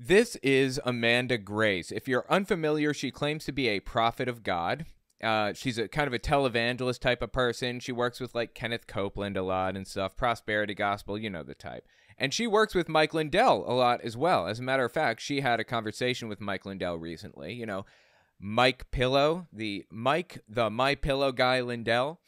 This is Amanda Grace. If you're unfamiliar, she claims to be a prophet of God. She's a kind of a televangelist type of person. She works with like Kenneth Copeland a lot and stuff, prosperity gospel, you know the type. And she works with Mike Lindell a lot as well. As a matter of fact, she had a conversation with Mike Lindell recently, you know, Mike Pillow, the My Pillow guy Lindell.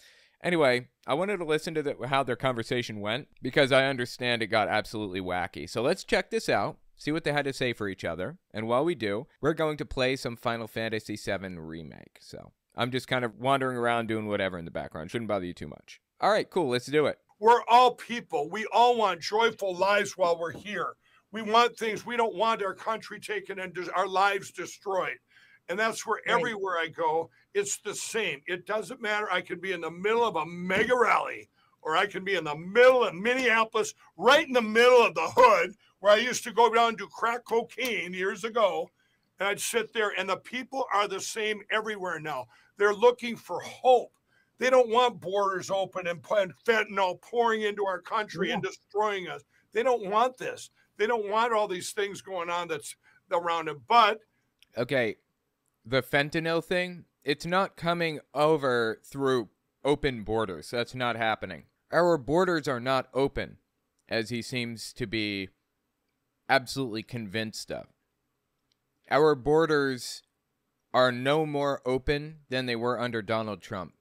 Anyway, I wanted to listen to how their conversation went because I understand it got absolutely wacky. So let's check this out, see what they had to say for each other. And while we do, we're going to play some Final Fantasy VII Remake. So I'm just kind of wandering around doing whatever in the background. Shouldn't bother you too much. All right, cool. Let's do it. We're all people. We all want joyful lives while we're here. We want things. We don't want our country taken and our lives destroyed. And that's where everywhere I go, it's the same. It doesn't matter. I can be in the middle of a mega rally, or I can be in the middle of Minneapolis, right in the middle of the hood, where I used to go down and do crack cocaine years ago. And I'd sit there, and the people are the same everywhere now. They're looking for hope. They don't want borders open and fentanyl pouring into our country and destroying us. They don't want this. They don't want all these things going on that's around it. But okay. The fentanyl thing, it's not coming over through open borders. That's not happening. Our borders are not open, as he seems to be absolutely convinced of. Our borders are no more open than they were under Donald Trump.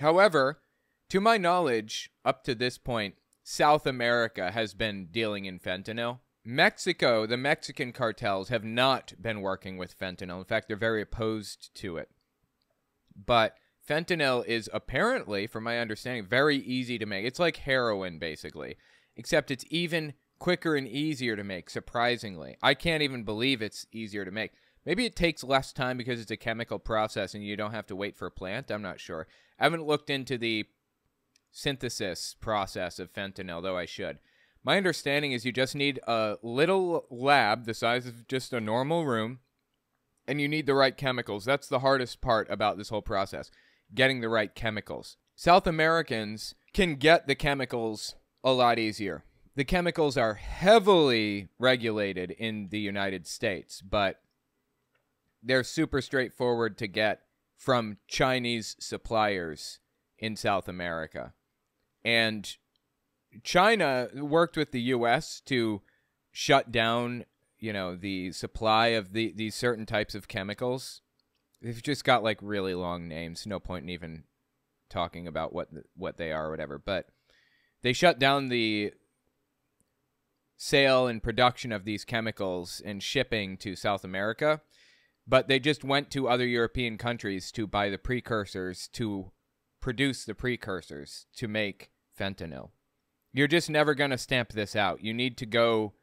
However, to my knowledge, up to this point, South America has been dealing in fentanyl. Mexico, the Mexican cartels have not been working with fentanyl. In fact, they're very opposed to it. But fentanyl is apparently, from my understanding, very easy to make. It's like heroin, basically, except it's even quicker and easier to make, surprisingly. I can't even believe it's easier to make. Maybe it takes less time because it's a chemical process and you don't have to wait for a plant. I'm not sure. I haven't looked into the synthesis process of fentanyl, though I should. My understanding is you just need a little lab the size of just a normal room, and you need the right chemicals. That's the hardest part about this whole process, getting the right chemicals. South Americans can get the chemicals a lot easier. The chemicals are heavily regulated in the United States, but they're super straightforward to get from Chinese suppliers in South America. And China worked with the U.S. to shut down, you know, the supply of these certain types of chemicals. They've just got like really long names. No point in even talking about what they are or whatever. But they shut down the sale and production of these chemicals and shipping to South America. But they just went to other European countries to buy the precursors, to produce the precursors, to make fentanyl. You're just never going to stamp this out. You need to go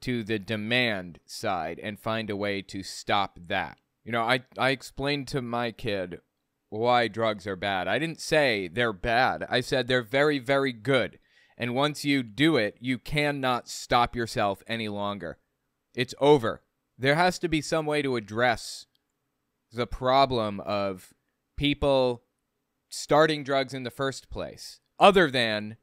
to the demand side and find a way to stop that. You know, I explained to my kid why drugs are bad. I didn't say they're bad. I said they're very, very good. And once you do it, you cannot stop yourself any longer. It's over. There has to be some way to address the problem of people starting drugs in the first place, other than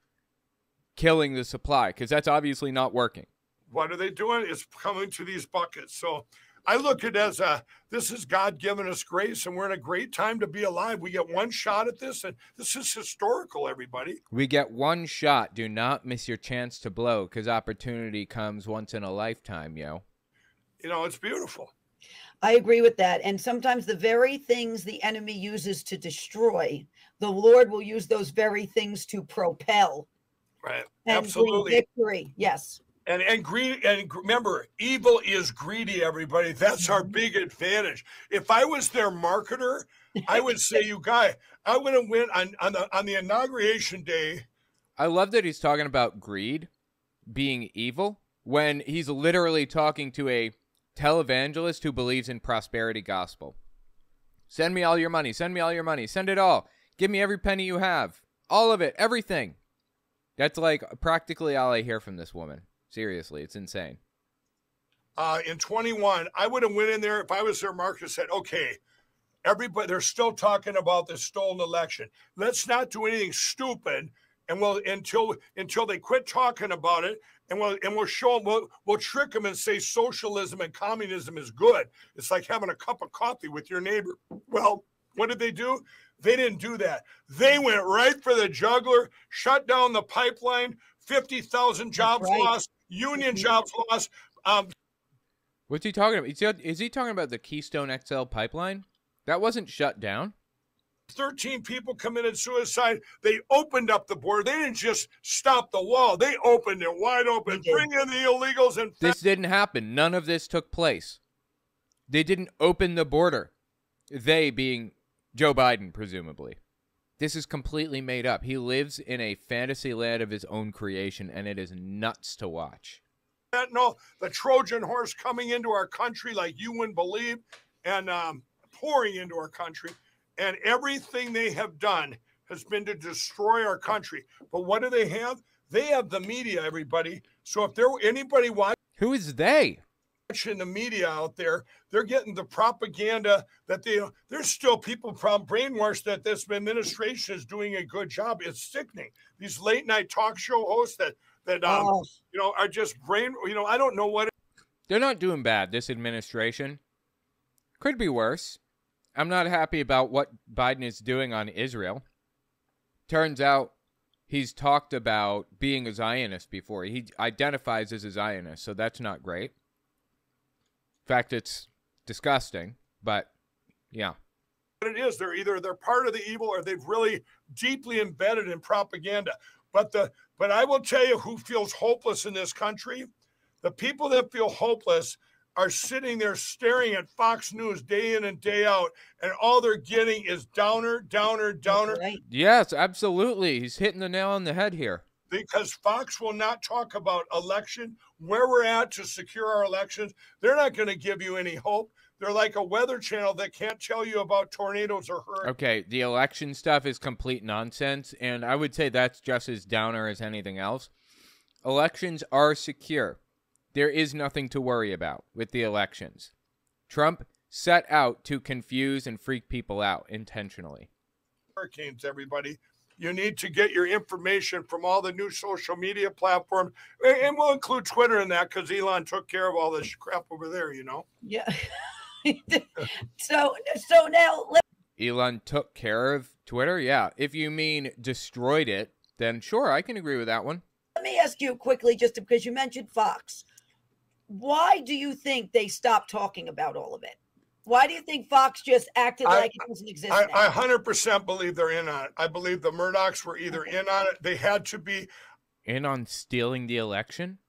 killing the supply, because that's obviously not working. What are they doing? It's coming to these buckets. So I look at it as this is God giving us grace, and we're in a great time to be alive. We get one shot at this, and this is historical, everybody. We get one shot. Do not miss your chance to blow, because opportunity comes once in a lifetime, yo. You know, it's beautiful. I agree with that. And sometimes the very things the enemy uses to destroy, the Lord will use those very things to propel. Right. And absolutely. Victory. Yes. And greed, and remember, evil is greedy, everybody. That's our big advantage. If I was their marketer, I would say, you guys, I would have went on the inauguration day. I love that he's talking about greed being evil when he's literally talking to a televangelist who believes in prosperity gospel. Send me all your money. Send me all your money. Send it all. Give me every penny you have. All of it. Everything. That's like practically all I hear from this woman. Seriously, it's insane. In 21, I would have went in there if I was their marketer and said, okay, everybody, they're still talking about this stolen election. Let's not do anything stupid, and we'll until they quit talking about it, And we'll show them, we'll trick them and say socialism and communism is good. It's like having a cup of coffee with your neighbor. Well, what did they do? They didn't do that. They went right for the jugular, shut down the pipeline, 50,000 jobs lost, union jobs lost. What's he talking about? Is he talking about the Keystone XL pipeline? That wasn't shut down. 13 people committed suicide. They opened up the border. They didn't just stop the wall. They opened it wide open. Bring in the illegals. And this didn't happen. None of this took place. They didn't open the border. They being Joe Biden, presumably. This is completely made up. He lives in a fantasy land of his own creation, and it is nuts to watch. No, the Trojan horse coming into our country like you wouldn't believe, and pouring into our country. And everything they have done has been to destroy our country. But what do they have? They have the media, everybody. So if there were anybody watching... Who is they? ...watching the media out there, they're getting the propaganda that they... There's still people brainwashed that this administration is doing a good job. It's sickening. These late-night talk show hosts that you know, are just brain... You know, I don't know what... They're not doing bad, this administration. Could be worse. I'm not happy about what Biden is doing on Israel. Turns out he's talked about being a Zionist before. He identifies as a Zionist, so that's not great. In fact, it's disgusting, but yeah. But it is. They're either they're part of the evil or they've really deeply embedded in propaganda. But I will tell you who feels hopeless in this country. The people that feel hopeless are sitting there staring at Fox News day in and day out, and all they're getting is downer, downer, downer. Right. Yes, absolutely. He's hitting the nail on the head here. Because Fox will not talk about election, where we're at to secure our elections. They're not going to give you any hope. They're like a weather channel that can't tell you about tornadoes or hurricanes. Okay, the election stuff is complete nonsense, and I would say that's just as downer as anything else. Elections are secure. There is nothing to worry about with the elections. Trump set out to confuse and freak people out intentionally. Hurricanes, everybody. You need to get your information from all the new social media platforms. And we'll include Twitter in that because Elon took care of all this crap over there, you know? Yeah. So now... Elon took care of Twitter? Yeah. If you mean destroyed it, then sure, I can agree with that one. Let me ask you quickly, just because you mentioned Fox. Why do you think they stopped talking about all of it? Why do you think Fox just acted like it doesn't exist? I 100% believe they're in on it. I believe the Murdochs were either in on it. They had to be. In on stealing the election?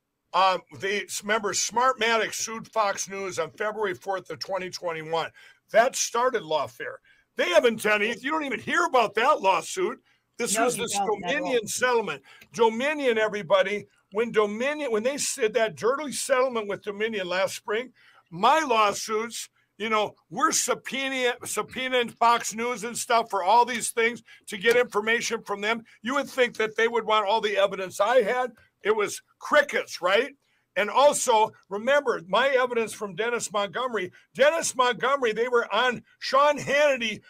They remember Smartmatic sued Fox News on February 4th of 2021. That started lawfare. They haven't done anything. You don't even hear about that lawsuit. This was this Dominion settlement. Dominion, everybody. When they said that dirty settlement with Dominion last spring, my lawsuits, you know, we're subpoenaing Fox News and stuff for all these things to get information from them. You would think that they would want all the evidence I had. It was crickets, right? And also, remember, my evidence from Dennis Montgomery. Dennis Montgomery, they were on Sean Hannity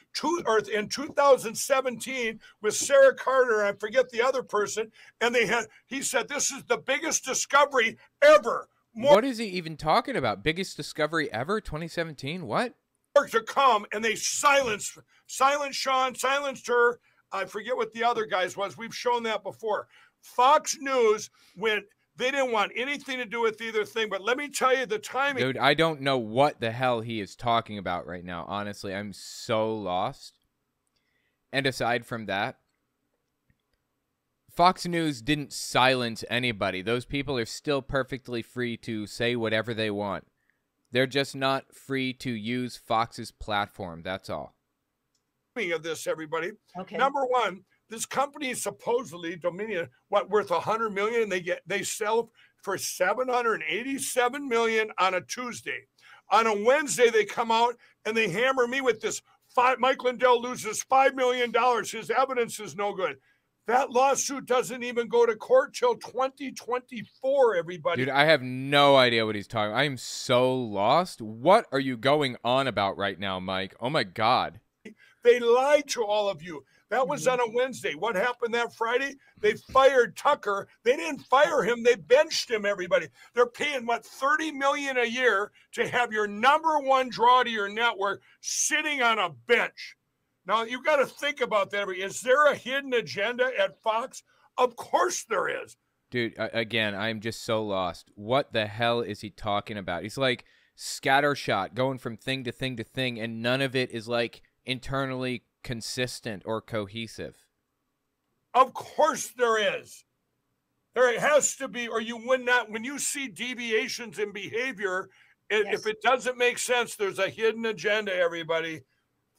in 2017 with Sarah Carter. I forget the other person. And they had. He said, this is the biggest discovery ever. What is he even talking about? Biggest discovery ever? 2017? What? To come, and they silenced Sean, silenced her. I forget what the other guys was. We've shown that before. Fox News went... They didn't want anything to do with either thing, but let me tell you the timing. Dude, I don't know what the hell he is talking about right now. Honestly, I'm so lost. And aside from that, Fox News didn't silence anybody. Those people are still perfectly free to say whatever they want. They're just not free to use Fox's platform. That's all. Of this, everybody. Okay. Number one. This company is supposedly Dominion, what, worth $100 million, and they sell for $787 million on a Tuesday. On a Wednesday, they come out and they hammer me with this. Mike Lindell loses $5 million. His evidence is no good. That lawsuit doesn't even go to court till 2024. Everybody, dude, I have no idea what he's talking. I am so lost. What are you going on about right now, Mike? Oh my God. They lied to all of you. That was on a Wednesday. What happened that Friday? They fired Tucker. They didn't fire him. They benched him, everybody. They're paying, what, $30 million a year to have your number one draw to your network sitting on a bench. Now, you've got to think about that. Is there a hidden agenda at Fox? Of course there is. Dude, again, I'm just so lost. What the hell is he talking about? He's like scattershot, going from thing to thing to thing, and none of it is like internally consistent or cohesive. Of course there is. There has to be, or you would not. When you see deviations in behavior, if it doesn't make sense, there's a hidden agenda, everybody.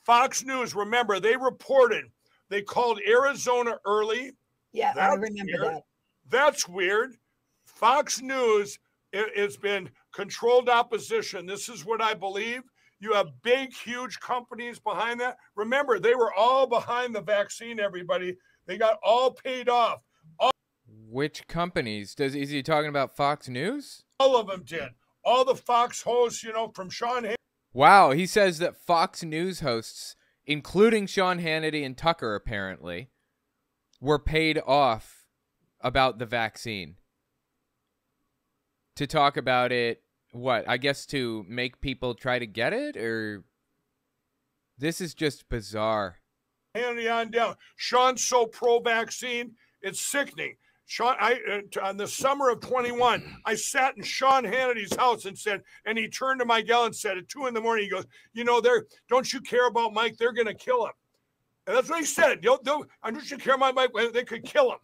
Fox News, remember, they reported. They called Arizona early. Yeah, I remember that. That's weird. Fox News has been controlled opposition. This is what I believe. You have big, huge companies behind that. Remember, they were all behind the vaccine, everybody. They got all paid off. Which companies? Is he talking about Fox News? All of them did. All the Fox hosts, you know, from Sean Hannity. Wow, he says that Fox News hosts, including Sean Hannity and Tucker, apparently, were paid off about the vaccine to talk about it. What, I guess to make people try to get it? Or this is just bizarre. Hannity on down, Sean's so pro-vaccine, it's sickening. Sean, on the summer of 21, I sat in Sean Hannity's house and said, and he turned to my gal and said at 2 in the morning, he goes, you know, don't you care about Mike? They're going to kill him. And that's what he said. I don't you care about Mike? They could kill him.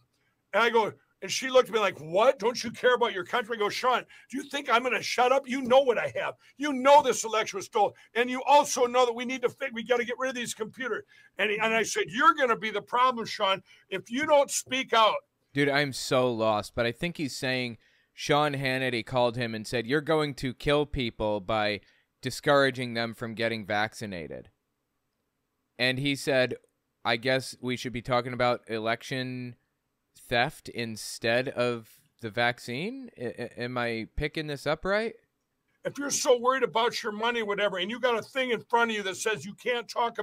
And I go, and she looked at me like, what? Don't you care about your country? I go, Sean, do you think I'm going to shut up? You know what I have. You know this election was stolen. And you also know that we got to get rid of these computers. And I said, you're going to be the problem, Sean, if you don't speak out. Dude, I'm so lost. But I think he's saying Sean Hannity called him and said, you're going to kill people by discouraging them from getting vaccinated. And he said, I guess we should be talking about election theft instead of the vaccine? Am I picking this up right? If you're so worried about your money, whatever, and you got a thing in front of you that says you can't talk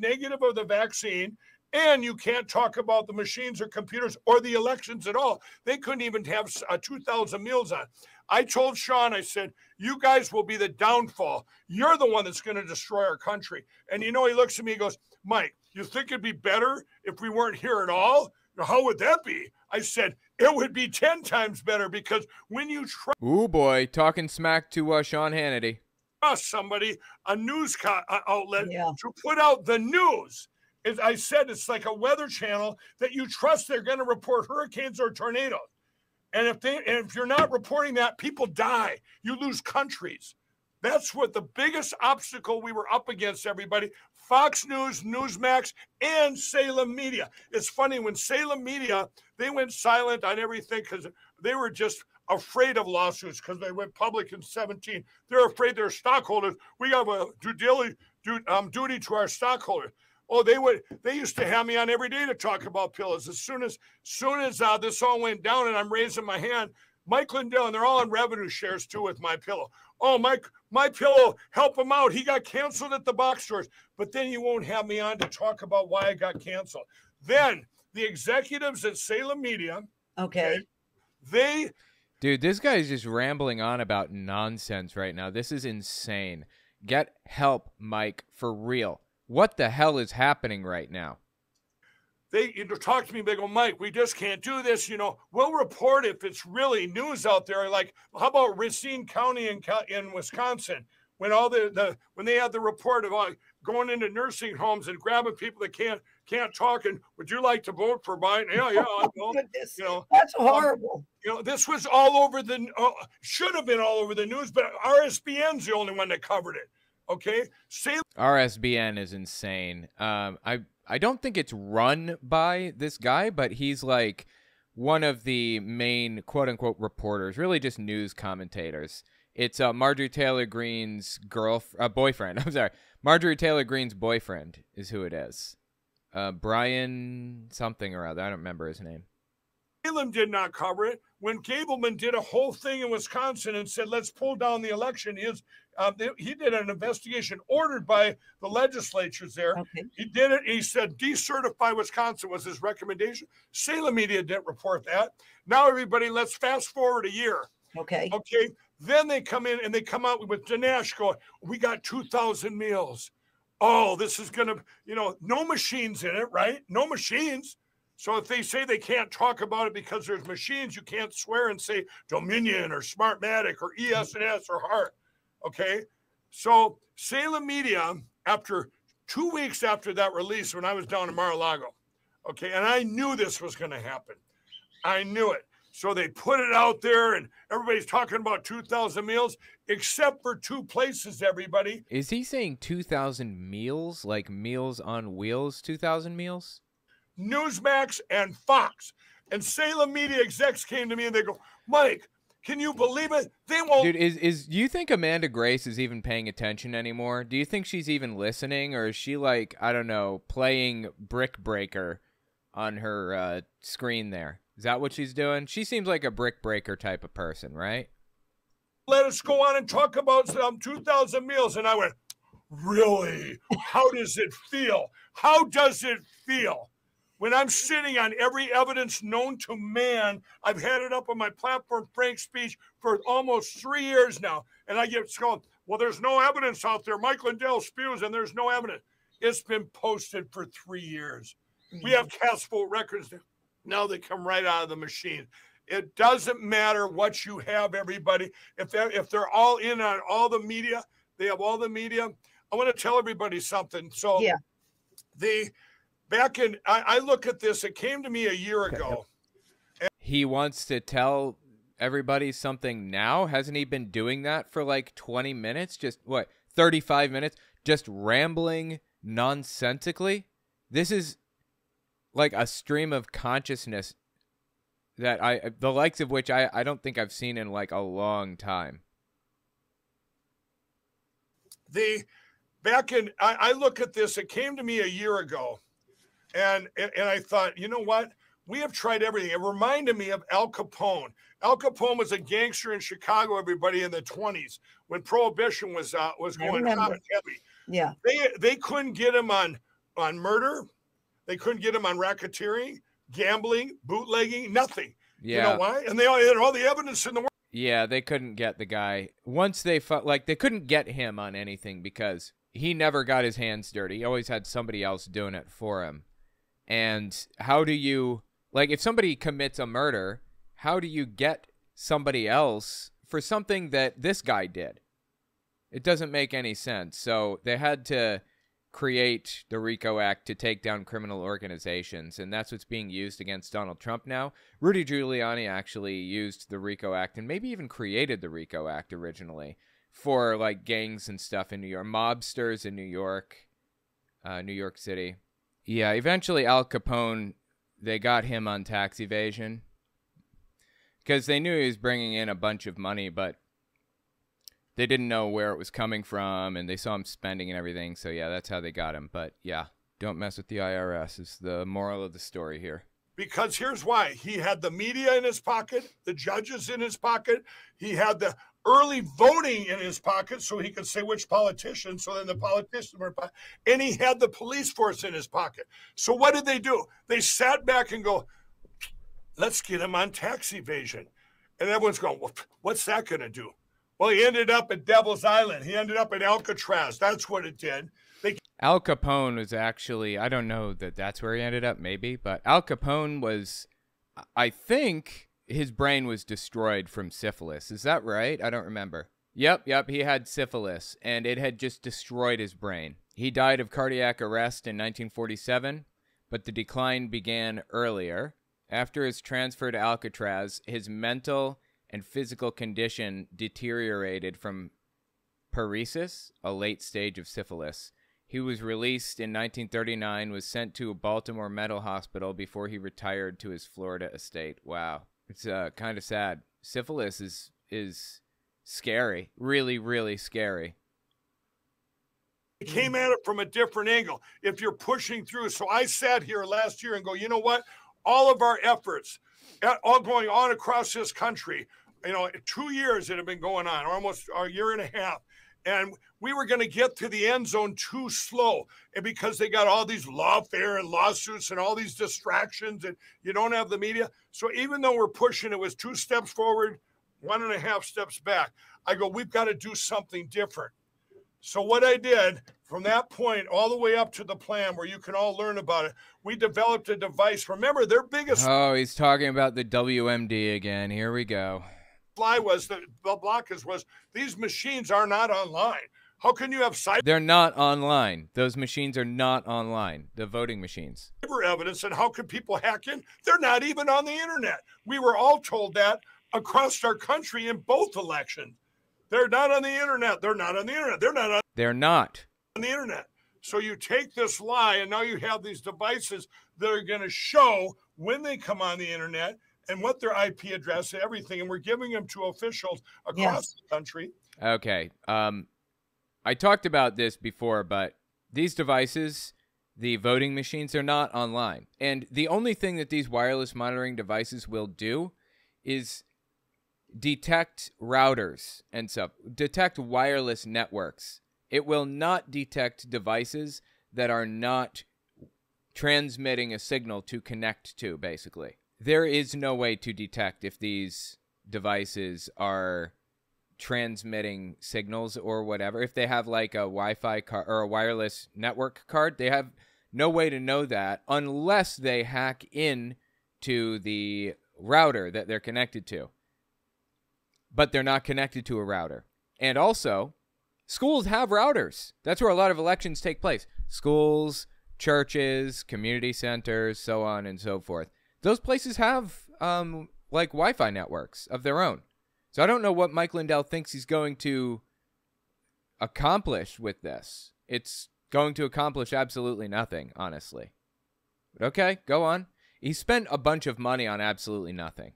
negative of the vaccine, and you can't talk about the machines or computers or the elections at all. They couldn't even have 2,000 meals on. I told Sean, I said, you guys will be the downfall. You're the one that's going to destroy our country. And you know, he looks at me, he goes, Mike, you think it'd be better if we weren't here at all? How would that be? I said, it would be 10 times better, because when you try... Ooh, boy, talking smack to Sean Hannity. ...trust somebody, a news outlet, to put out the news. As I said, it's like a weather channel that you trust they're going to report hurricanes or tornadoes. And if you're not reporting that, people die. You lose countries. That's what the biggest obstacle we were up against, everybody. Fox News, Newsmax, and Salem Media. It's funny, when Salem Media, they went silent on everything because they were just afraid of lawsuits because they went public in 17. They're afraid they're stockholders. We have a duty to our stockholders. Oh, they used to have me on every day to talk about pillows. As soon as this all went down and I'm raising my hand, Mike Lindell, and they're all on revenue shares too with My Pillow. Oh, Mike, My Pillow, help him out. He got canceled at the box stores. But then you won't have me on to talk about why I got canceled. Then the executives at Salem Media. Okay. They. Dude, this guy is just rambling on about nonsense right now. This is insane. Get help, Mike, for real. What the hell is happening right now? They talk to me, they go, Mike, we just can't do this. You know, we'll report if it's really news out there. Like, how about Racine County in Wisconsin? When all when they had the report of going into nursing homes and grabbing people that can't talk, and would you like to vote for Biden? Yeah, I know. Goodness, you know, that's horrible. You know, this was all over the should have been all over the news, but RSBN's the only one that covered it. Okay, RSBN is insane. I don't think it's run by this guy, but he's like one of the main quote-unquote reporters, really just news commentators. It's Marjorie Taylor Greene's boyfriend. I'm sorry. Marjorie Taylor Greene's boyfriend is who it is. Brian something or other. I don't remember his name. Salem did not cover it. When Gableman did a whole thing in Wisconsin and said, let's pull down the election, he did an investigation ordered by the legislatures there. Okay. He did it. He said decertify Wisconsin was his recommendation. Salem Media didn't report that. Now, everybody, let's fast forward a year. Okay. Okay. Then they come in and they come out with Dinesh going, we got 2,000 meals. Oh, this is going to, you know, no machines in it, right? No machines. So if they say they can't talk about it because there's machines, you can't swear and say Dominion or Smartmatic or ES&S or Hart. Okay. So Salem Media, after 2 weeks after that release, when I was down in Mar-a-Lago, okay, and I knew this was going to happen. I knew it. So they put it out there, and everybody's talking about 2,000 meals, except for two places, everybody. Is he saying 2,000 meals, like Meals on Wheels, 2,000 meals? Newsmax and Fox. And Salem Media execs came to me, and they go, Mike, can you believe it? They won't. Dude, do you think Amanda Grace is even paying attention anymore? Do you think she's even listening, or is she, like, I don't know, playing Brick Breaker on her screen there? Is that what she's doing? She seems like a brick breaker type of person, right? Let us go on and talk about some 2,000 meals. And I went, really? How does it feel? How does it feel? When I'm sitting on every evidence known to man, I've had it up on my platform, Frank Speech, for almost 3 years now. And I get going, well, there's no evidence out there. Mike Lindell spews and there's no evidence. It's been posted for 3 years. We have cast vote records now. Now they come right out of the machine. It doesn't matter what you have, everybody. If they're all in on all the media, they have all the media. I want to tell everybody something. So yeah. I look at this. It came to me a year ago. He wants to tell everybody something now. Hasn't he been doing that for like 20 minutes? Just what, 35 minutes? Just rambling nonsensically. This is like a stream of consciousness that the likes of which I don't think I've seen in like a long time. I look at this, it came to me a year ago, and I thought, you know what? We have tried everything. It reminded me of Al Capone. Al Capone was a gangster in Chicago, everybody, in the 20s when Prohibition was going hot and heavy. Yeah. They couldn't get him on murder. They couldn't get him on racketeering, gambling, bootlegging, nothing. Yeah. You know why? And they had all the evidence in the world. Yeah, they couldn't get the guy. Once they fought, like, they couldn't get him on anything because he never got his hands dirty. He always had somebody else doing it for him. And how do you, like, if somebody commits a murder, how do you get somebody else for something that this guy did? It doesn't make any sense. So they had to create the RICO Act to take down criminal organizations, and that's what's being used against Donald Trump now. Rudy Giuliani actually used the RICO Act and maybe even created the RICO Act originally for like gangs and stuff in New York, mobsters in New York, New York City. Yeah, eventually Al Capone, they got him on tax evasion because they knew he was bringing in a bunch of money, but they didn't know where it was coming from, and they saw him spending and everything. So, yeah, that's how they got him. But, yeah, don't mess with the IRS is the moral of the story here. Because here's why. He had the media in his pocket, the judges in his pocket. He had the early voting in his pocket so he could say which politician. So then the politicians were – and he had the police force in his pocket. So what did they do? They sat back and go, let's get him on tax evasion. And everyone's going, well, what's that going to do? Well, he ended up at Devil's Island. He ended up at Alcatraz. That's what it did. Al Capone was actually, I don't know that that's where he ended up maybe, but Al Capone was, I think his brain was destroyed from syphilis. Is that right? I don't remember. Yep. He had syphilis and it had just destroyed his brain. He died of cardiac arrest in 1947, but the decline began earlier. After his transfer to Alcatraz, his mental and physical condition deteriorated from paresis, a late stage of syphilis. He was released in 1939, was sent to a Baltimore mental hospital before he retired to his Florida estate. Wow. It's kind of sad. Syphilis is scary. Really, really scary. It came at it from a different angle if you're pushing through. So I sat here last year and go, you know what? All of our efforts all going on across this country. You know, 2 years it had been going on, almost a year and a half. And we were going to get to the end zone too slow. And because they got all these lawfare and lawsuits and all these distractions, and you don't have the media. So even though we're pushing, it was 2 steps forward, 1.5 steps back. I go, we've got to do something different. So what I did from that point all the way up to the plan where you can all learn about it, we developed a device. Remember, their biggest... Oh, he's talking about the WMD again. Here we go. The blockage was these machines are not online. How can you have cyber? They're not online. Those machines are not online. The voting machines. Cyber evidence, and how can people hack in? They're not even on the internet. We were all told that across our country in both elections. They're not on the internet. They're not on the internet. They're not on. They're not on the internet. So you take this lie, and now you have these devices that are going to show when they come on the internet and what their IP address and everything, and we're giving them to officials across the country. Okay. I talked about this before, but these devices, the voting machines, they're not online. And the only thing that these wireless monitoring devices will do is detect routers and stuff, detect wireless networks. It will not detect devices that are not transmitting a signal to connect to, basically. There is no way to detect if these devices are transmitting signals or whatever. If they have like a Wi-Fi card or a wireless network card, they have no way to know that unless they hack in to the router that they're connected to. But they're not connected to a router. And also, schools have routers. That's where a lot of elections take place. Schools, churches, community centers, so on and so forth. Those places have, like, Wi-Fi networks of their own. So I don't know what Mike Lindell thinks he's going to accomplish with this. It's going to accomplish absolutely nothing, honestly. But okay, go on. He spent a bunch of money on absolutely nothing.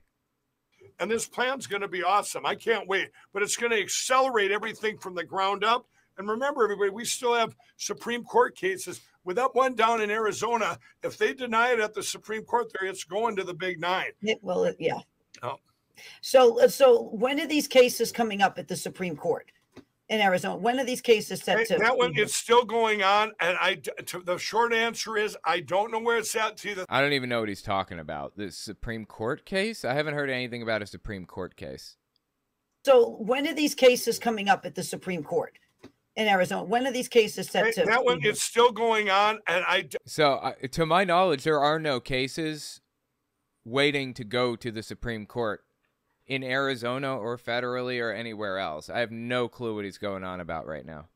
And this plan's going to be awesome. I can't wait. But it's going to accelerate everything from the ground up. And remember, everybody, we still have Supreme Court cases. With that one down in Arizona, if they deny it at the Supreme Court there, it's going to the Big Nine. It will, yeah. Oh. So when are these cases coming up at the Supreme Court in Arizona? When are these cases set to? That one, it's still going on. And the short answer is I don't know where it's at. I don't even know what he's talking about. The Supreme Court case? I haven't heard anything about a Supreme Court case. So when are these cases coming up at the Supreme Court? In Arizona, when are these cases set to? That one, it's still going on, and So, to my knowledge, there are no cases waiting to go to the Supreme Court in Arizona or federally or anywhere else. I have no clue what he's going on about right now.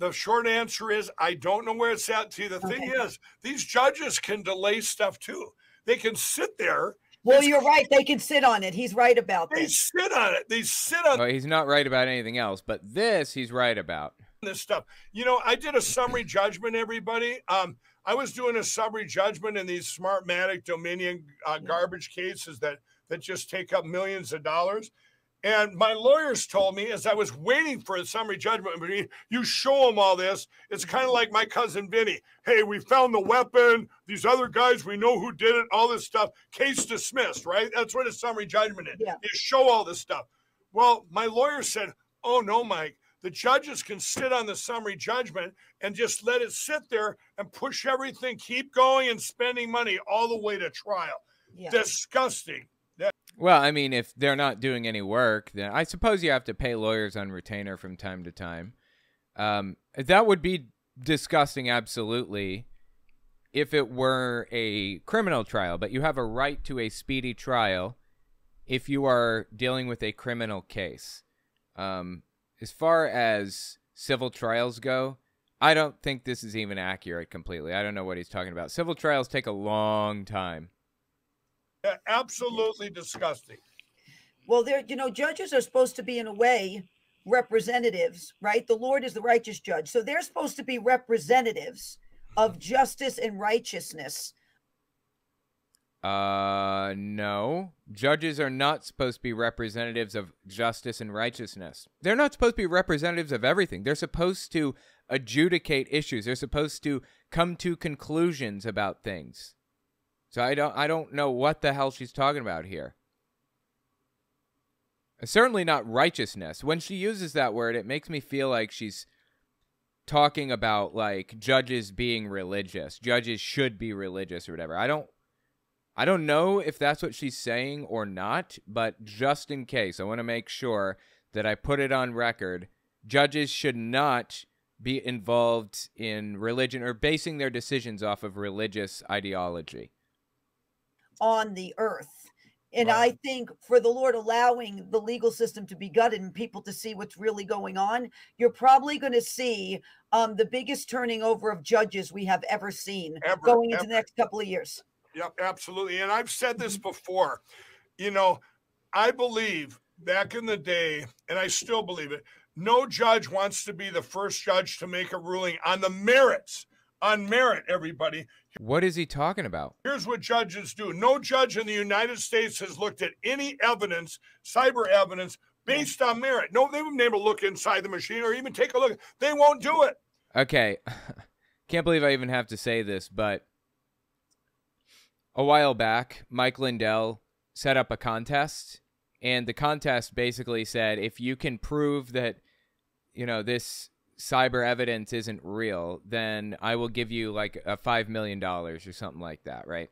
The short answer is I don't know where it's at. See, the thing is, these judges can delay stuff too. They can sit there. Well, you're right. They can sit on it. He's right about that. They sit on it. They sit on it. Well, he's not right about anything else, but this he's right about. This stuff. You know, I did a summary judgment, everybody. I was doing a summary judgment in these Smartmatic Dominion garbage cases that just take up millions of dollars. And my lawyers told me as I was waiting for a summary judgment, you show them all this. It's kind of like my cousin Vinny. Hey, we found the weapon. These other guys, we know who did it, all this stuff. Case dismissed, right? That's what a summary judgment is. Yeah. You show all this stuff. Well, my lawyer said, oh, no, Mike. The judges can sit on the summary judgment and just let it sit there and push everything, keep going and spending money all the way to trial. Yeah. Disgusting. Well, I mean, if they're not doing any work, then I suppose you have to pay lawyers on retainer from time to time. That would be disgusting, absolutely, if it were a criminal trial. But you have a right to a speedy trial if you are dealing with a criminal case. As far as civil trials go, I don't think this is even accurate completely. I don't know what he's talking about. Civil trials take a long time. Absolutely disgusting. Well, you know, judges are supposed to be, in a way, representatives, right? The Lord is the righteous judge. So they're supposed to be representatives of justice and righteousness. No. Judges are not supposed to be representatives of justice and righteousness. They're not supposed to be representatives of everything. They're supposed to adjudicate issues. They're supposed to come to conclusions about things. So I don't know what the hell she's talking about here. Certainly not righteousness. When she uses that word, it makes me feel like she's talking about, like, judges being religious. Judges should be religious or whatever. I don't know if that's what she's saying or not, but just in case, I want to make sure that I put it on record. Judges should not be involved in religion or basing their decisions off of religious ideology. On the earth. And right. I think for the Lord allowing the legal system to be gutted and people to see what's really going on, you're probably going to see the biggest turning over of judges we have ever seen going into the next couple of years. Yep, absolutely. And I've said this before, you know, I believe back in the day, and I still believe it, no judge wants to be the first judge to make a ruling on the merits. On merit, everybody. What is he talking about? Here's what judges do. No judge in the United States has looked at any evidence, cyber evidence, based on merit. No, they wouldn't be able to look inside the machine or even take a look. They won't do it. Okay. Can't believe I even have to say this, but a while back, Mike Lindell set up a contest, and the contest basically said, if you can prove that, you know, this cyber evidence isn't real, then I will give you like a $5 million or something like that, right?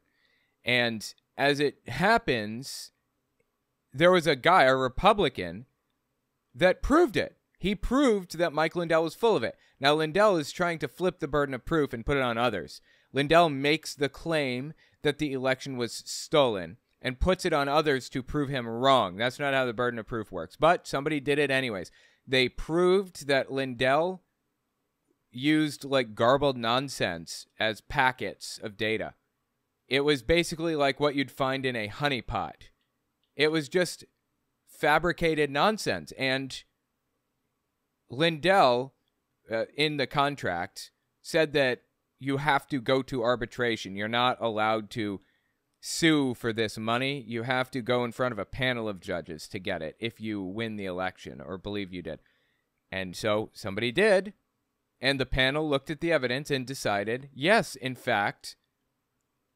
And as it happens, there was a guy, a Republican, that proved it. He proved that Mike Lindell was full of it. Now, Lindell is trying to flip the burden of proof and put it on others. Lindell makes the claim that the election was stolen and puts it on others to prove him wrong. That's not how the burden of proof works, but somebody did it anyways. They proved that Lindell used, like, garbled nonsense as packets of data. It was basically like what you'd find in a honeypot. It was just fabricated nonsense. And Lindell, in the contract, said that you have to go to arbitration. You're not allowed to sue for this money. You have to go in front of a panel of judges to get it if you win the election or believe you did. And so somebody did, and the panel looked at the evidence and decided, yes, in fact,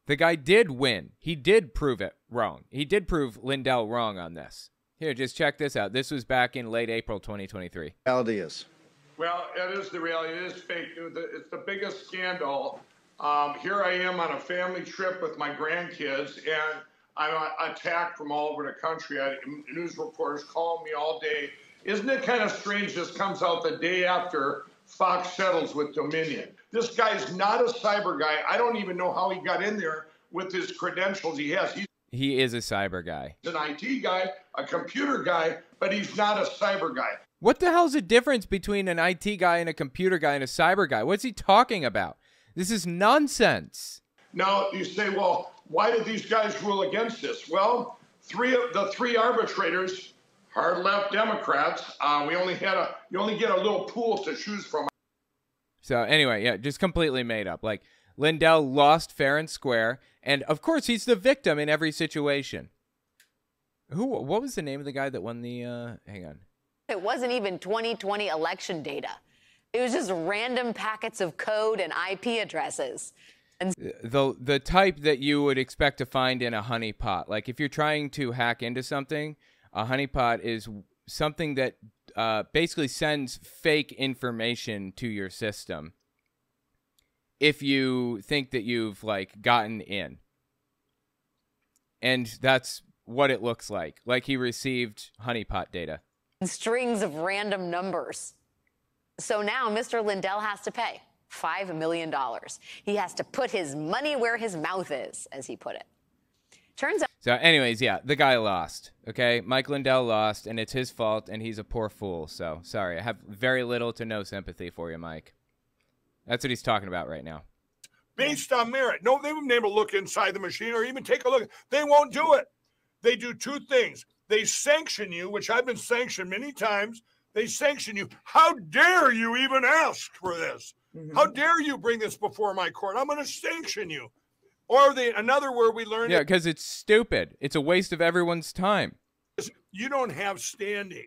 the guy did win. He did prove it wrong. He did prove Lindell wrong on this. Here, just check this out. This was back in late April 2023. Reality is. Well, it is the reality. It is fake news. It's the biggest scandal. Here I am on a family trip with my grandkids, and I'm attacked from all over the country. News reporters calling me all day. Isn't it kind of strange this comes out the day after Fox settles with Dominion? This guy's not a cyber guy. I don't even know how he got in there with his credentials he has. He is a cyber guy. He's an IT guy, a computer guy, but he's not a cyber guy. What the hell's the difference between an IT guy and a computer guy and a cyber guy? What's he talking about? This is nonsense. Now, you say, well, why did these guys rule against this? Well, the three arbitrators, hard left Democrats, you only get a little pool to choose from. So anyway, yeah, just completely made up. Like, Lindell lost fair and square, and of course he's the victim in every situation. What was the name of the guy that won the, hang on. It wasn't even 2020 election data. It was just random packets of code and IP addresses. And the type that you would expect to find in a honeypot. Like, if you're trying to hack into something, a honeypot is something that basically sends fake information to your system if you think that you've, like, gotten in. And that's what it looks like. Like, he received honeypot data. Strings of random numbers. So now Mr. Lindell has to pay $5 million. He has to put his money where his mouth is, as he put it. Turns out. So anyways, yeah, the guy lost, okay? Mike Lindell lost, and it's his fault, and he's a poor fool. So sorry, I have very little to no sympathy for you, Mike. That's what he's talking about right now. Based on merit. No, they wouldn't be able to look inside the machine or even take a look. They won't do it. They do two things. They sanction you, which I've been sanctioned many times. They sanction you. How dare you even ask for this? How dare you bring this before my court? I'm going to sanction you. Or another word we learned. Yeah, because it's stupid. It's a waste of everyone's time. You don't have standing.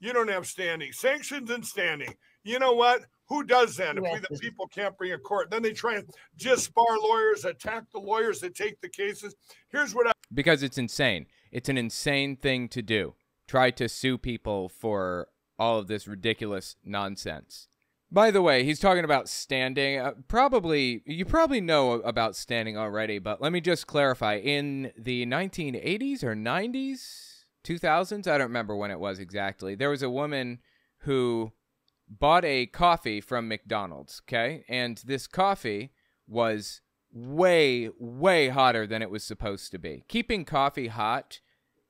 You don't have standing. Sanctions and standing. You know what? Who does that if we, the people, can't bring a court? Then they try and just bar lawyers, attack the lawyers that take the cases. Here's what I... Because it's insane. It's an insane thing to do. Try to sue people for all of this ridiculous nonsense. By the way, he's talking about standing. You probably know about standing already, but let me just clarify. In the 1980s or 90s, 2000s, I don't remember when it was exactly, there was a woman who bought a coffee from McDonald's, okay? And this coffee was way, way hotter than it was supposed to be. Keeping coffee hot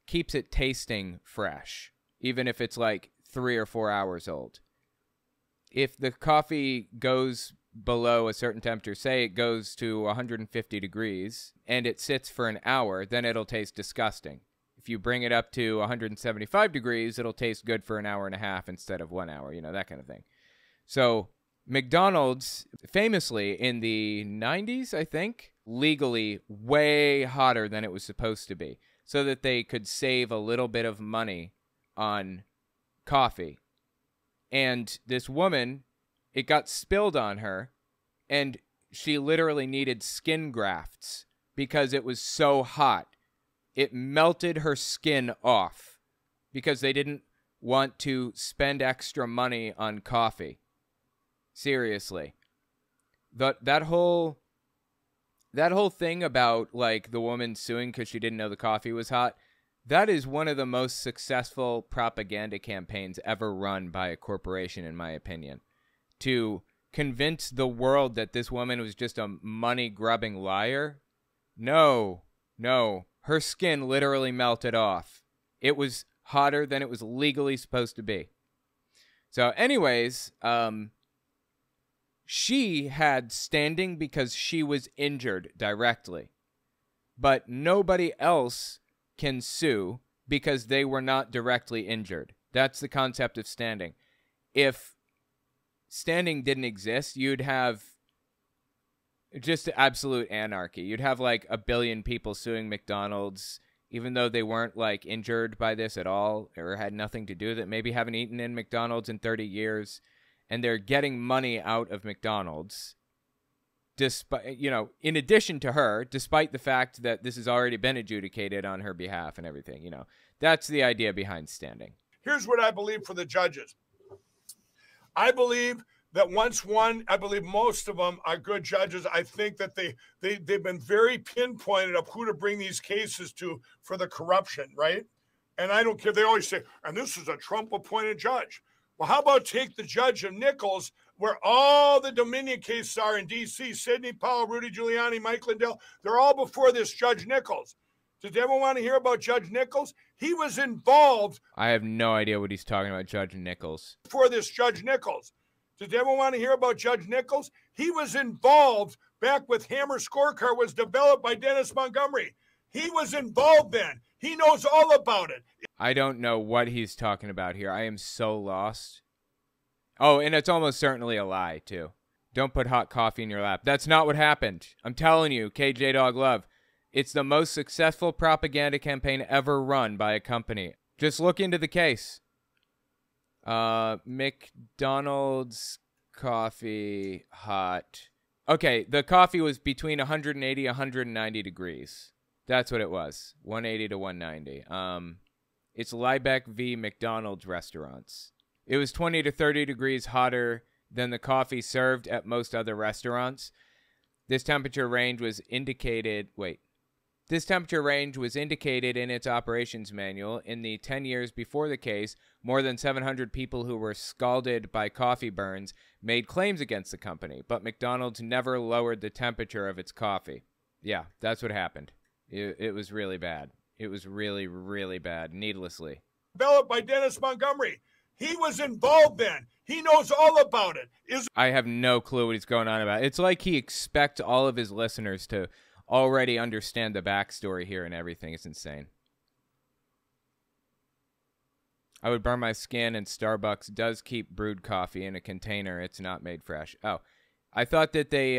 keeps it tasting fresh, even if it's like 3 or 4 hours old. If the coffee goes below a certain temperature, say it goes to 150 degrees and it sits for an hour, then it'll taste disgusting. If you bring it up to 175 degrees, it'll taste good for an hour and a half instead of 1 hour, you know, that kind of thing. So McDonald's famously in the 90s, I think, legally way hotter than it was supposed to be so that they could save a little bit of money on coffee. And this woman, it got spilled on her, and she literally needed skin grafts because it was so hot. It melted her skin off because they didn't want to spend extra money on coffee. Seriously. That whole thing about, like, the woman suing because she didn't know the coffee was hot, that is one of the most successful propaganda campaigns ever run by a corporation, in my opinion, to convince the world that this woman was just a money-grubbing liar. No, no. Her skin literally melted off. It was hotter than it was legally supposed to be. So anyways, she had standing because she was injured directly, but nobody else can sue because they were not directly injured. That's the concept of standing. If standing didn't exist, you'd have just absolute anarchy. You'd have like a billion people suing McDonald's, even though they weren't like injured by this at all or had nothing to do with it, maybe haven't eaten in McDonald's in 30 years, and they're getting money out of McDonald's. Despite, you know, in addition to her, despite the fact that this has already been adjudicated on her behalf and everything, you know, that's the idea behind standing. Here's what I believe for the judges. I believe that once one, I believe most of them are good judges. I think that they've been very pinpointed of who to bring these cases to for the corruption, right? And I don't care. They always say, and this is a Trump-appointed judge. Well, how about take the judge of Nichols, where all the Dominion cases are in D.C., Sidney Powell, Rudy Giuliani, Mike Lindell, they're all before this Judge Nichols. Did everyone want to hear about Judge Nichols? He was involved. I have no idea what he's talking about, Judge Nichols. Before this Judge Nichols. Did everyone want to hear about Judge Nichols? He was involved back with Hammer Scorecard was developed by Dennis Montgomery. He was involved then. He knows all about it. I don't know what he's talking about here. I am so lost. Oh, and it's almost certainly a lie, too. Don't put hot coffee in your lap. That's not what happened. I'm telling you, KJ Dog Love, it's the most successful propaganda campaign ever run by a company. Just look into the case. McDonald's coffee hot. Okay, the coffee was between 180 and 190 degrees. That's what it was, 180 to 190. It's Liebeck v. McDonald's Restaurants. It was 20 to 30 degrees hotter than the coffee served at most other restaurants. This temperature range was indicated, this temperature range was indicated in its operations manual. In the 10 years before the case, more than 700 people who were scalded by coffee burns made claims against the company, but McDonald's never lowered the temperature of its coffee. Yeah, that's what happened. It was really bad. It was really, really bad, needlessly. Developed by Dennis Montgomery. He was involved then. He knows all about it. I have no clue what he's going on about. It's like he expects all of his listeners to already understand the backstory here and everything. It's insane. I would burn my skin, and Starbucks does keep brewed coffee in a container. It's not made fresh. Oh, I thought that they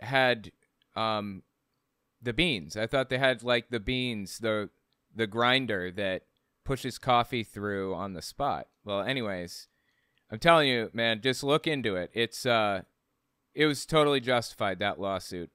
had... the beans. I thought they had like the beans, the grinder that pushes coffee through on the spot. Well, anyways, I'm telling you, man, just look into it. It's it was totally justified, that lawsuit.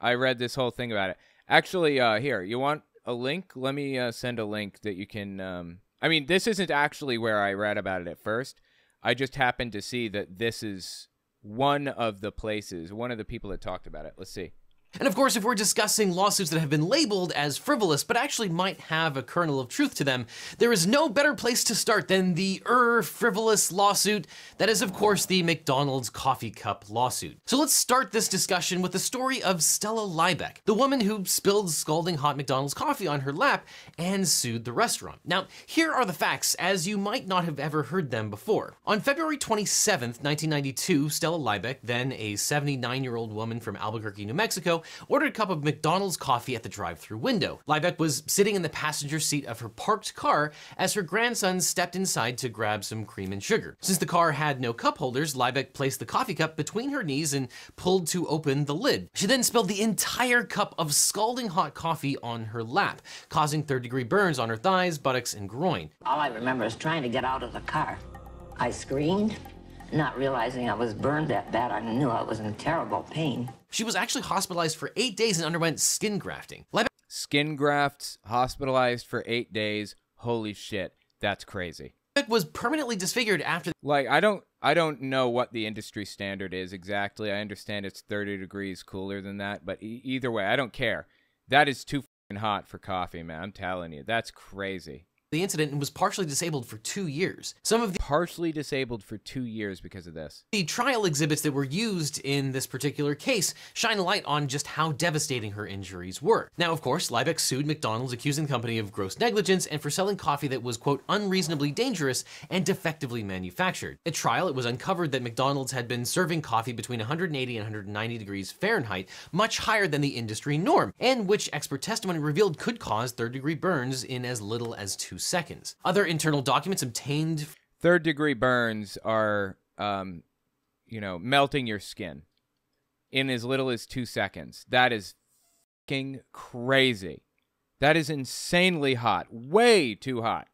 I read this whole thing about it. Actually, here, you want a link? Let me send a link that you can... I mean, this isn't actually where I read about it at first. I just happened to see that this is one of the places, one of the people that talked about it. Let's see. And of course, if we're discussing lawsuits that have been labeled as frivolous, but actually might have a kernel of truth to them, there is no better place to start than the frivolous lawsuit that is, of course, the McDonald's coffee cup lawsuit. So let's start this discussion with the story of Stella Liebeck, the woman who spilled scalding hot McDonald's coffee on her lap and sued the restaurant. Now, here are the facts as you might not have ever heard them before. On February 27th, 1992, Stella Liebeck, then a 79-year-old woman from Albuquerque, New Mexico, ordered a cup of McDonald's coffee at the drive-thru window. Liebeck was sitting in the passenger seat of her parked car as her grandson stepped inside to grab some cream and sugar. Since the car had no cup holders, Liebeck placed the coffee cup between her knees and pulled to open the lid. She then spilled the entire cup of scalding hot coffee on her lap, causing third-degree burns on her thighs, buttocks, and groin. All I remember is trying to get out of the car. I screamed, not realizing I was burned that bad. I knew I was in terrible pain. She was actually hospitalized for 8 days and underwent skin grafting. Skin grafts, hospitalized for 8 days. Holy shit, that's crazy. Liebeck was permanently disfigured after. Like, I don't know what the industry standard is exactly. I understand it's 30 degrees cooler than that, but either way, I don't care. That is too fucking hot for coffee, man. I'm telling you, that's crazy. The incident and was partially disabled for 2 years. Some of the partially disabled for 2 years because of this. The trial exhibits that were used in this particular case shine a light on just how devastating her injuries were. Now, of course, Liebeck sued McDonald's, accusing the company of gross negligence and for selling coffee that was, quote, unreasonably dangerous and defectively manufactured. At trial, it was uncovered that McDonald's had been serving coffee between 180 and 190 degrees Fahrenheit, much higher than the industry norm, and which expert testimony revealed could cause third-degree burns in as little as 2 seconds. Other internal documents obtained. Third-degree burns are, you know, melting your skin in as little as 2 seconds. That is fucking crazy. That is insanely hot. Way too hot.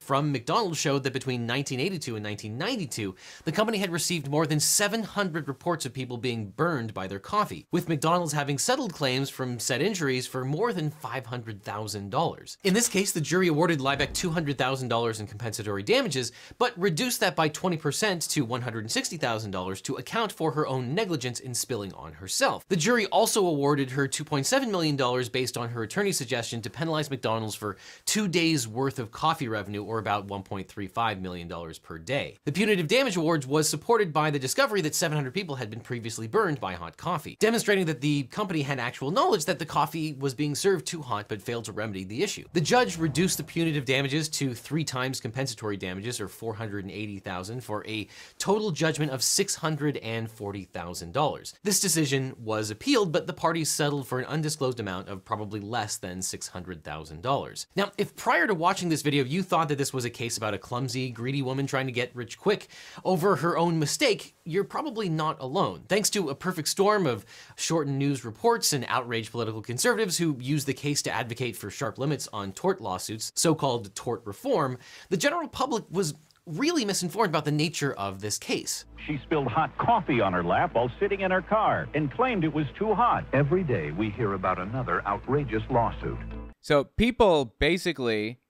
From McDonald's showed that between 1982 and 1992, the company had received more than 700 reports of people being burned by their coffee, with McDonald's having settled claims from said injuries for more than $500,000. In this case, the jury awarded Liebeck $200,000 in compensatory damages, but reduced that by 20% to $160,000 to account for her own negligence in spilling on herself. The jury also awarded her $2.7 million based on her attorney's suggestion to penalize McDonald's for 2 days' worth of coffee revenue, or about $1.35 million per day. The punitive damage awards was supported by the discovery that 700 people had been previously burned by hot coffee, demonstrating that the company had actual knowledge that the coffee was being served too hot but failed to remedy the issue. The judge reduced the punitive damages to 3 times compensatory damages, or $480,000, for a total judgment of $640,000. This decision was appealed, but the parties settled for an undisclosed amount of probably less than $600,000. Now, if prior to watching this video you thought that this was a case about a clumsy, greedy woman trying to get rich quick over her own mistake, you're probably not alone. Thanks to a perfect storm of shortened news reports and outraged political conservatives who use the case to advocate for sharp limits on tort lawsuits, so-called tort reform, the general public was really misinformed about the nature of this case. She spilled hot coffee on her lap while sitting in her car and claimed it was too hot. Every day we hear about another outrageous lawsuit. So people basically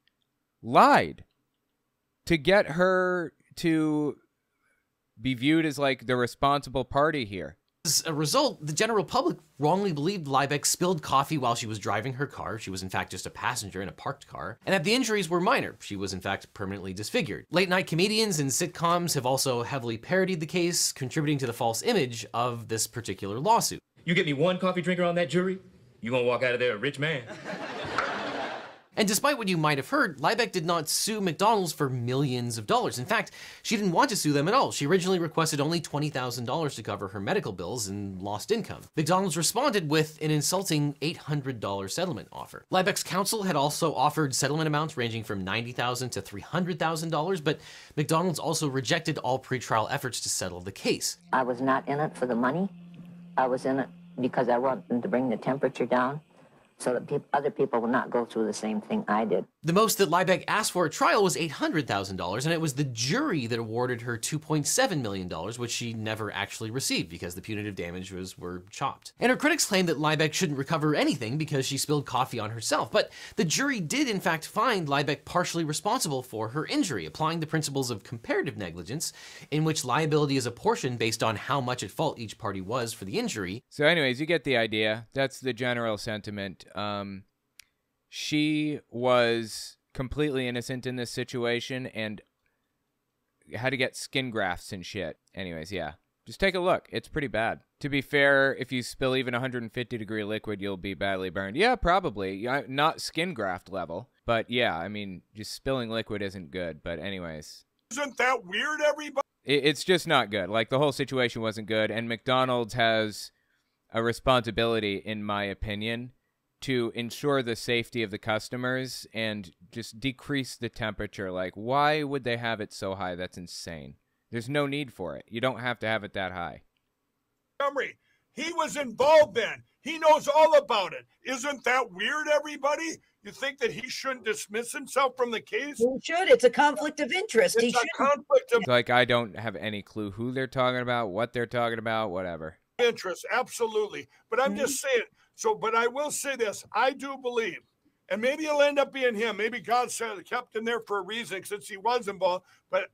lied to get her to be viewed as like the responsible party here. As a result, the general public wrongly believed Liebeck spilled coffee while she was driving her car. She was in fact just a passenger in a parked car, and that the injuries were minor. She was in fact permanently disfigured. Late night comedians and sitcoms have also heavily parodied the case, contributing to the false image of this particular lawsuit. You get me one coffee drinker on that jury, you're gonna walk out of there a rich man. And despite what you might have heard, Liebeck did not sue McDonald's for millions of dollars. In fact, she didn't want to sue them at all. She originally requested only $20,000 to cover her medical bills and lost income. McDonald's responded with an insulting $800 settlement offer. Liebeck's counsel had also offered settlement amounts ranging from $90,000 to $300,000, but McDonald's also rejected all pretrial efforts to settle the case. I was not in it for the money. I was in it because I wanted them to bring the temperature down, so that other people will not go through the same thing I did. The most that Liebeck asked for at trial was $800,000, and it was the jury that awarded her $2.7 million, which she never actually received because the punitive damages were chopped. And her critics claim that Liebeck shouldn't recover anything because she spilled coffee on herself, but the jury did in fact find Liebeck partially responsible for her injury, applying the principles of comparative negligence, in which liability is apportioned based on how much at fault each party was for the injury. So anyways, you get the idea. That's the general sentiment. She was completely innocent in this situation and had to get skin grafts and shit. Anyways, yeah. Just take a look. It's pretty bad. To be fair, if you spill even 150-degree liquid, you'll be badly burned. Yeah, probably. Not skin graft level. But yeah, I mean, just spilling liquid isn't good. But anyways. Isn't that weird, everybody? It's just not good. Like, the whole situation wasn't good. And McDonald's has a responsibility, in my opinion, to ensure the safety of the customers and just decrease the temperature. Like, why would they have it so high? That's insane. There's no need for it. You don't have to have it that high. Montgomery, he was involved then. He knows all about it. Isn't that weird, everybody? You think that he shouldn't dismiss himself from the case? He should. It's a conflict of interest. It's a conflict of... Like, I don't have any clue who they're talking about, what they're talking about, whatever. Interest, absolutely. But I'm just saying... So, but I will say this, I do believe, and maybe it'll end up being him. Maybe God kept him there for a reason since he was involved. But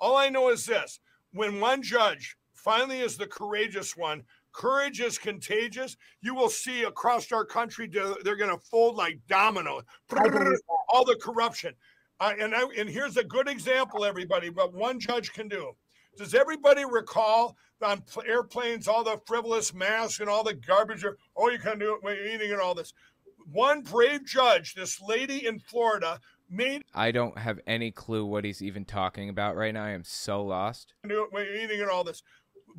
all I know is this, when one judge finally is the courageous one, courage is contagious. You will see across our country, they're going to fold like dominoes, all the corruption. And here's a good example, everybody, what one judge can do. Does everybody recall on airplanes, all the frivolous masks and all the garbage? Oh, you can do it when you're eating and all this. One brave judge, this lady in Florida, made... I don't have any clue what he's even talking about right now. I am so lost. Do it when you're eating and all this.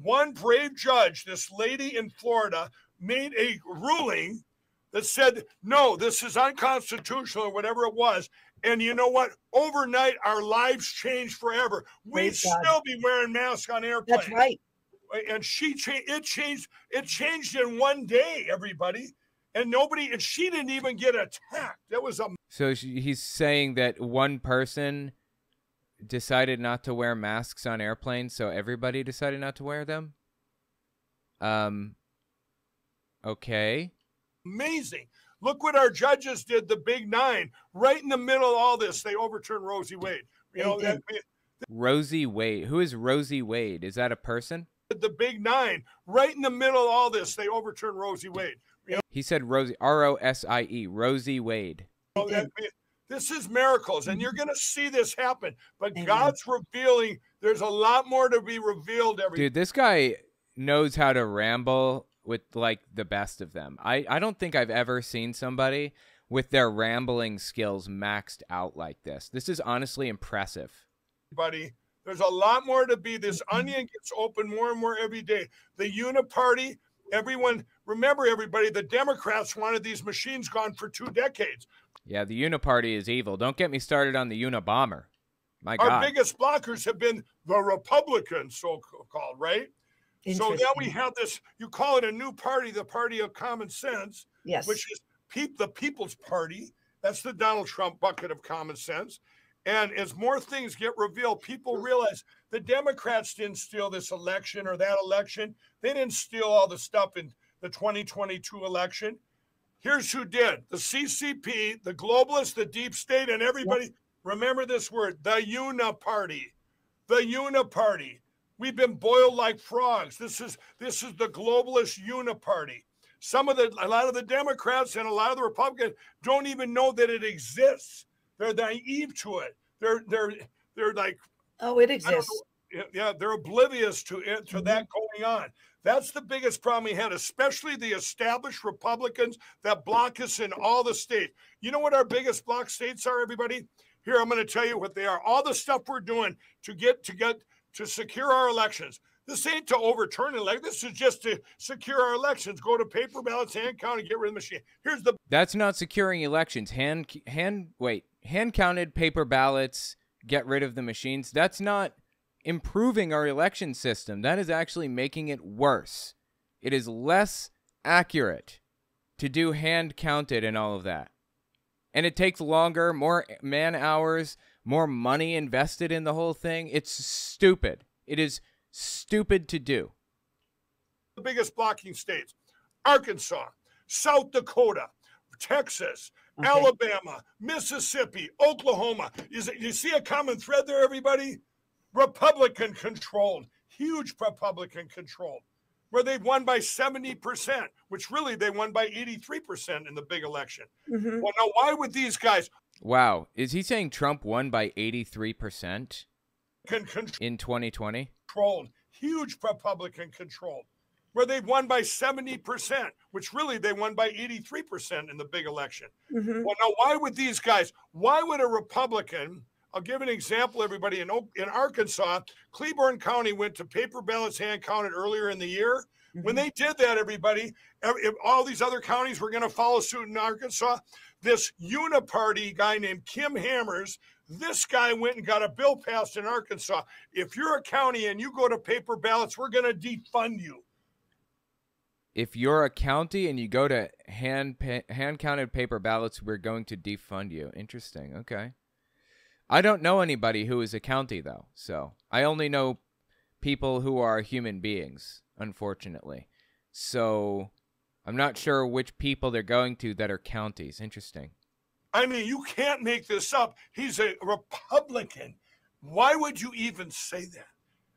One brave judge, this lady in Florida, made a ruling that said, no, this is unconstitutional or whatever it was. And you know what? Overnight, our lives changed forever. We'd still be wearing masks on airplanes. That's right. And she changed. It changed in one day, everybody. And nobody. And she didn't even get attacked. That was a. So he's saying that one person decided not to wear masks on airplanes, so everybody decided not to wear them. Okay. Amazing. Look what our judges did, the big nine, right in the middle of all this. They overturned Rosie Wade. You know, Rosie Wade. Who is Rosie Wade? Is that a person? The big nine, right in the middle of all this. They overturned Rosie Wade. You know, he said Rosie, R-O-S-I-E, Rosie Wade. You know, this is miracles, and you're going to see this happen. But God's revealing. There's a lot more to be revealed. Dude, this guy knows how to ramble with like the best of them. I don't think I've ever seen somebody with their rambling skills maxed out like this. This is honestly impressive. Buddy, there's a lot more to be. This onion gets open more and more every day. The uniparty, everyone, remember everybody, the Democrats wanted these machines gone for 2 decades. Yeah, the uniparty is evil. Don't get me started on the Unabomber. My God. Our biggest blockers have been the Republicans, so-called, right? So now we have this, you call it a new party, the party of common sense, yes, which is the People's Party. That's the Donald Trump bucket of common sense. And as more things get revealed, people realize the Democrats didn't steal this election or that election. They didn't steal all the stuff in the 2022 election. Here's who did. The CCP, the globalists, the deep state, and everybody, yes. Remember this word, the Uniparty, the Uniparty. We've been boiled like frogs. This is the globalist uniparty. A lot of the Democrats and a lot of the Republicans don't even know that it exists. They're naive to it. They're like, oh, it exists. Yeah, they're oblivious to it, to that going on. That's the biggest problem we had, especially the established Republicans that block us in all the states. You know what our biggest block states are, everybody? Here, I'm going to tell you what they are. All the stuff we're doing to secure our elections. This ain't to overturn an election. This is just to secure our elections. Go to paper ballots, hand count, and get rid of the machine. Here's the... That's not securing elections. Hand counted paper ballots, get rid of the machines. That's not improving our election system. That is actually making it worse. It is less accurate to do hand counted and all of that. and it takes longer, more man hours, more money invested in the whole thing. It's stupid. It is stupid to do. The biggest blocking states: Arkansas, South Dakota, Texas, okay, Alabama, Mississippi, Oklahoma. You see a common thread there, everybody? Republican controlled, huge Republican controlled, where they won by 70%, which really they won by 83% in the big election. Mm-hmm. Well, now why would these guys? Wow. Is he saying Trump won by 83% in 2020? Controlled, huge Republican controlled, where they won by 70%, which really they won by 83% in the big election. Mm-hmm. Well, now why would these guys, why would a Republican, I'll give an example, everybody. In Arkansas, Cleburne County went to paper ballots hand counted earlier in the year. Mm-hmm. When they did that, everybody, if all these other counties were going to follow suit in Arkansas, this uniparty guy named Kim Hammers, this guy went and got a bill passed in Arkansas. If you're a county and you go to paper ballots, we're going to defund you. If you're a county and you go to hand counted paper ballots, we're going to defund you. Interesting. Okay. I don't know anybody who is a county, though, so I only know people who are human beings, unfortunately. So I'm not sure which people they're going to that are counties. Interesting. I mean, you can't make this up. He's a Republican. Why would you even say that?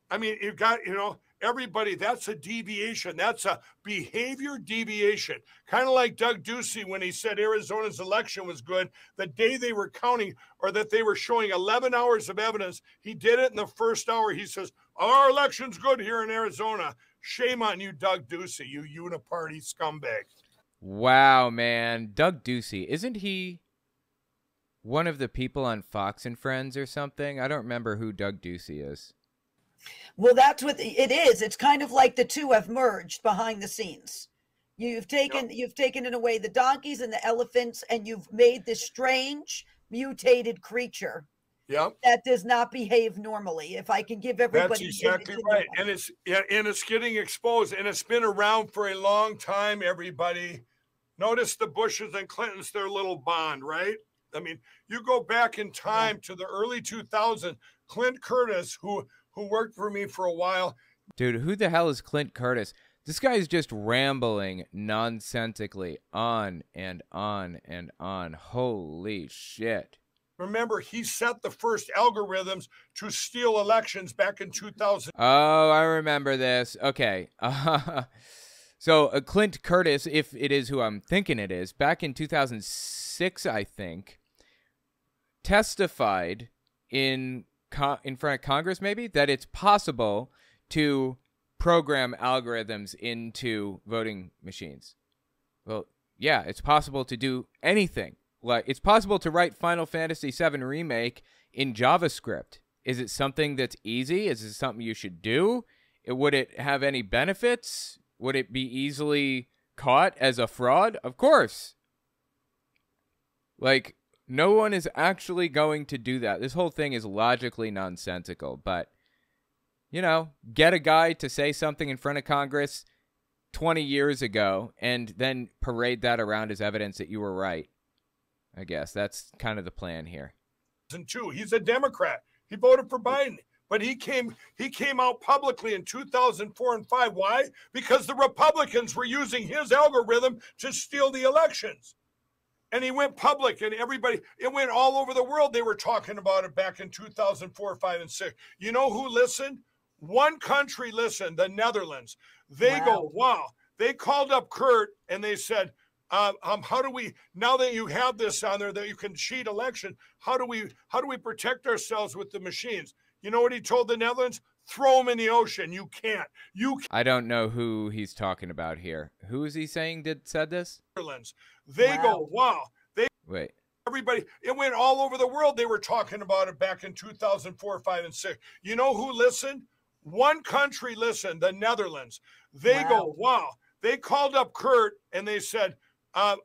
I mean, you've got, you know, everybody, that's a deviation. That's a behavior deviation. Kind of like Doug Ducey when he said Arizona's election was good. The day they were counting, or that they were showing 11 hours of evidence, he did it in the first hour. He says, our election's good here in Arizona. Shame on you, Doug Ducey, you uniparty scumbag. Wow, man. Doug Ducey, isn't he one of the people on Fox and Friends or something? I don't remember who Doug Ducey is. Well, that's what it is. It's kind of like the two have merged behind the scenes. You've taken, yep, you've taken in a way the donkeys and the elephants, and you've made this strange mutated creature. Yep. That does not behave normally. If I can give everybody, that's exactly right. And it's, yeah, and it's getting exposed, and it's been around for a long time. Everybody, notice the Bushes and Clintons, their little bond, right? I mean, you go back in time, yeah, to the early 2000s. Clint Curtis, who worked for me for a while. Dude, who the hell is Clint Curtis? This guy is just rambling nonsensically on and on and on. Holy shit. Remember, he set the first algorithms to steal elections back in 2000. Oh, I remember this. Okay. So Clint Curtis, if it is who I'm thinking it is, back in 2006, I think, testified in front of Congress, maybe, that it's possible to program algorithms into voting machines. Well, yeah, it's possible to do anything. Like, it's possible to write Final Fantasy VII Remake in JavaScript. Is it something that's easy? Is it something you should do? Would it have any benefits? Would it be easily caught as a fraud? Of course. Like, no one is actually going to do that. This whole thing is logically nonsensical, but, you know, get a guy to say something in front of Congress 20 years ago and then parade that around as evidence that you were right. I guess that's kind of the plan here. And two, he's a Democrat. He voted for Biden, but he came out publicly in 2004 and 5. Why? Because the Republicans were using his algorithm to steal the elections. And he went public, and everybody, it went all over the world. They were talking about it back in 2004, 5, and 6. You know who listened? One country listened, the Netherlands. They wow. go, wow. They called up Kurt, and they said, how do we, now that you have this on there, that you can cheat election, how do we protect ourselves with the machines? You know what he told the Netherlands? Throw them in the ocean. You can't. I don't know who he's talking about here. Who is he saying said this? Netherlands. They wow. go, wow. They wait. Everybody, it went all over the world. They were talking about it back in 2004, 5, and 6. You know who listened? One country listened, the Netherlands. They wow. go, wow. They called up Kurt, and they said, how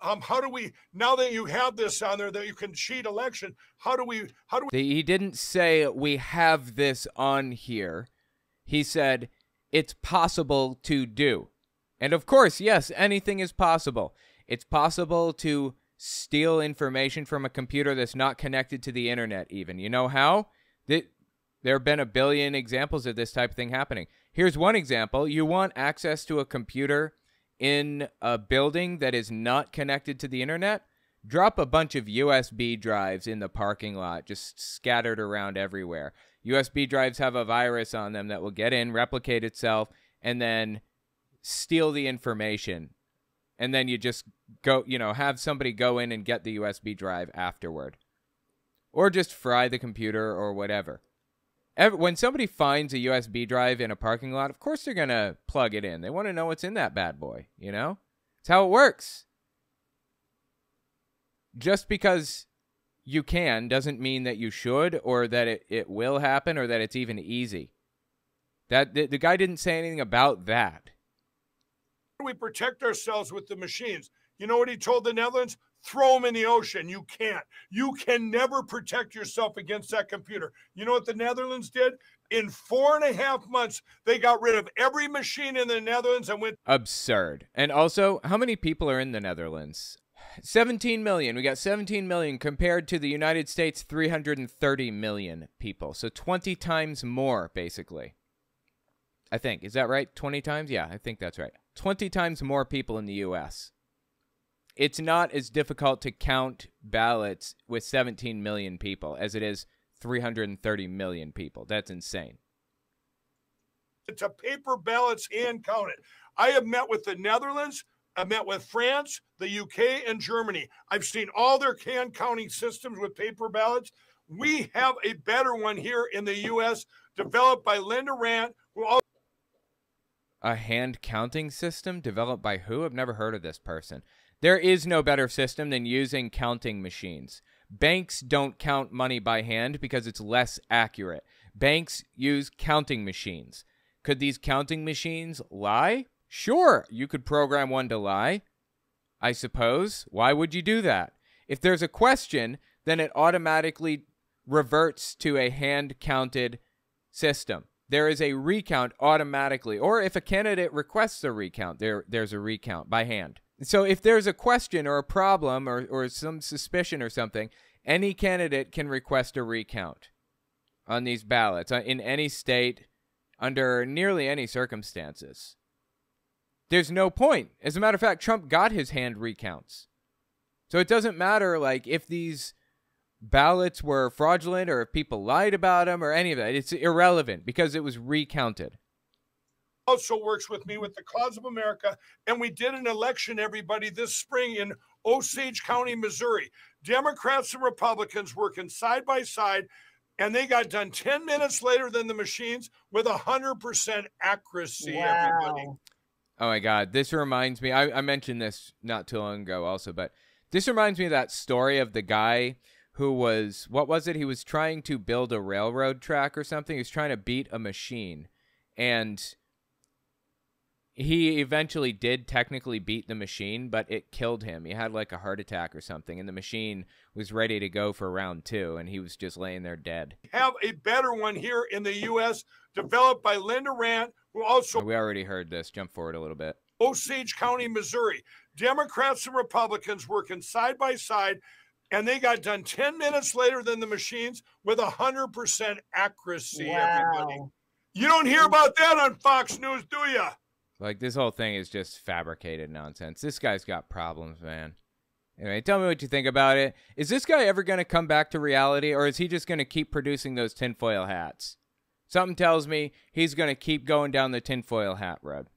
do we, now that you have this on there, that you can cheat election, how do we? He didn't say we have this on here. He said it's possible to do. And of course, yes, anything is possible. It's possible to steal information from a computer that's not connected to the internet even. You know how? There have been a billion examples of this type of thing happening. Here's one example. You want access to a computer in a building that is not connected to the internet? Drop a bunch of USB drives in the parking lot, just scattered around everywhere. USB drives have a virus on them that will get in, replicate itself, and then steal the information. And then you just go, you know, have somebody go in and get the USB drive afterward. Or just fry the computer or whatever. When somebody finds a USB drive in a parking lot, of course they're going to plug it in. They want to know what's in that bad boy, you know? It's how it works. Just because you can doesn't mean that you should, or that it will happen, or that it's even easy. The guy didn't say anything about that. We protect ourselves with the machines. You know what he told the Netherlands? Throw them in the ocean. You can't. You can never protect yourself against that computer. You know what the Netherlands did? In 4.5 months, they got rid of every machine in the Netherlands and went... Absurd. And also, how many people are in the Netherlands? 17 million. We got 17 million compared to the United States, 330 million people. So 20 times more, basically. I think. Is that right? 20 times? Yeah, I think that's right. 20 times more people in the U.S. It's not as difficult to count ballots with 17 million people as it is 330 million people. That's insane. It's a paper ballots hand counted. I have met with the Netherlands. I met with France, the UK, and Germany. I've seen all their hand counting systems with paper ballots. We have a better one here in the U.S. developed by Linda Rand, who also... A hand counting system developed by who? I've never heard of this person. There is no better system than using counting machines. Banks don't count money by hand because it's less accurate. Banks use counting machines. Could these counting machines lie? Sure, you could program one to lie, I suppose. Why would you do that? If there's a question, then it automatically reverts to a hand-counted system. There is a recount automatically, or if a candidate requests a recount, there's a recount by hand. So if there's a question or a problem or some suspicion or something, any candidate can request a recount on these ballots in any state under nearly any circumstances. There's no point. As a matter of fact, Trump got his hand recounts. So it doesn't matter like if these ballots were fraudulent or if people lied about them or any of that. It's irrelevant because it was recounted. Also works with me with the Cause of America, and we did an election, everybody, this spring in Osage County, Missouri. Democrats and Republicans working side by side, and they got done 10 minutes later than the machines with 100% accuracy, wow. Everybody. Oh, my God. This reminds me. I mentioned this not too long ago also, but this reminds me of that story of the guy who was, what was it? He was trying to build a railroad track or something. He was trying to beat a machine, and... He eventually did technically beat the machine, but it killed him. He had like a heart attack or something, and the machine was ready to go for round 2, and he was just laying there dead. We have a better one here in the U.S. developed by Linda Rand, who also... We already heard this. Jump forward a little bit. Osage County, Missouri. Democrats and Republicans working side by side, and they got done 10 minutes later than the machines with 100% accuracy, wow. Everybody. You don't hear about that on Fox News, do you? Like, this whole thing is just fabricated nonsense. This guy's got problems, man. Anyway, tell me what you think about it. Is this guy ever going to come back to reality, or is he just going to keep producing those tinfoil hats? Something tells me he's going to keep going down the tinfoil hat road.